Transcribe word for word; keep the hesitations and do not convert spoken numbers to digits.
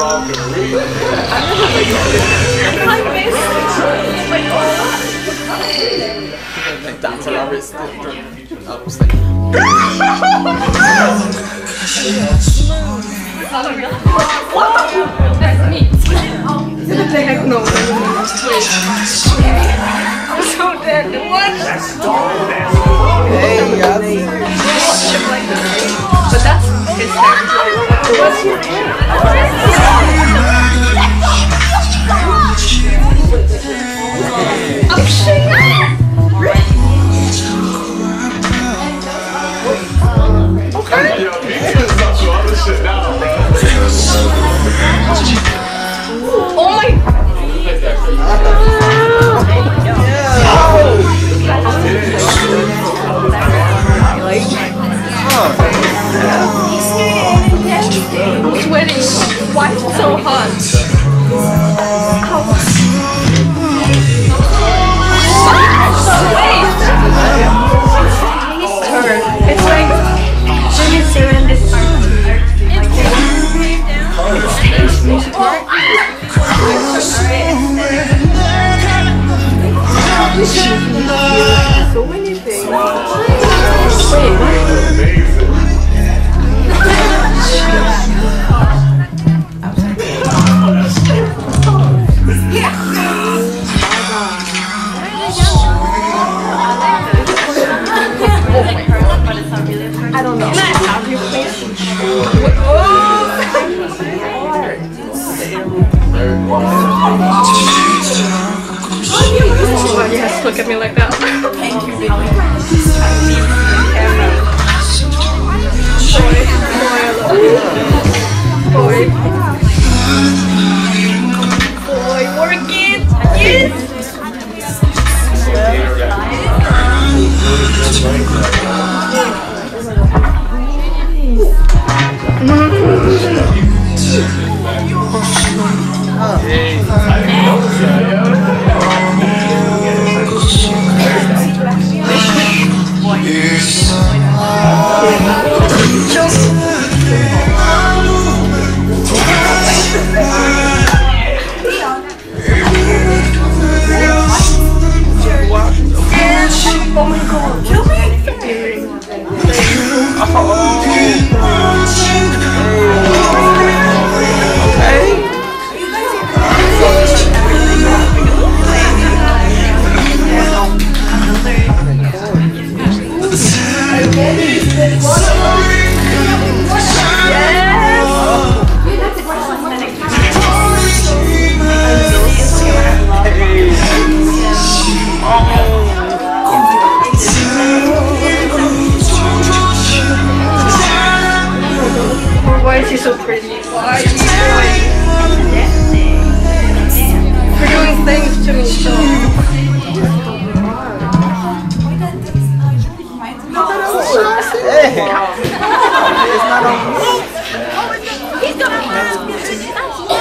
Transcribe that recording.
I'm gonna read. Like that's what I was thinking. I was like, what? That's me. Oh, the heck no. I'm so dead. What? That's dog. Hey guys. But that's his territory. Why is it so hot? Wait! It's turn. It's like when it's in this part. It's down. So many things. Wait, what? Look at me like that. Thank you, baby. Boy, boy, boy, work it. Yes. So pretty. Why are you doing? For doing things to me. So. Hey. It's not on.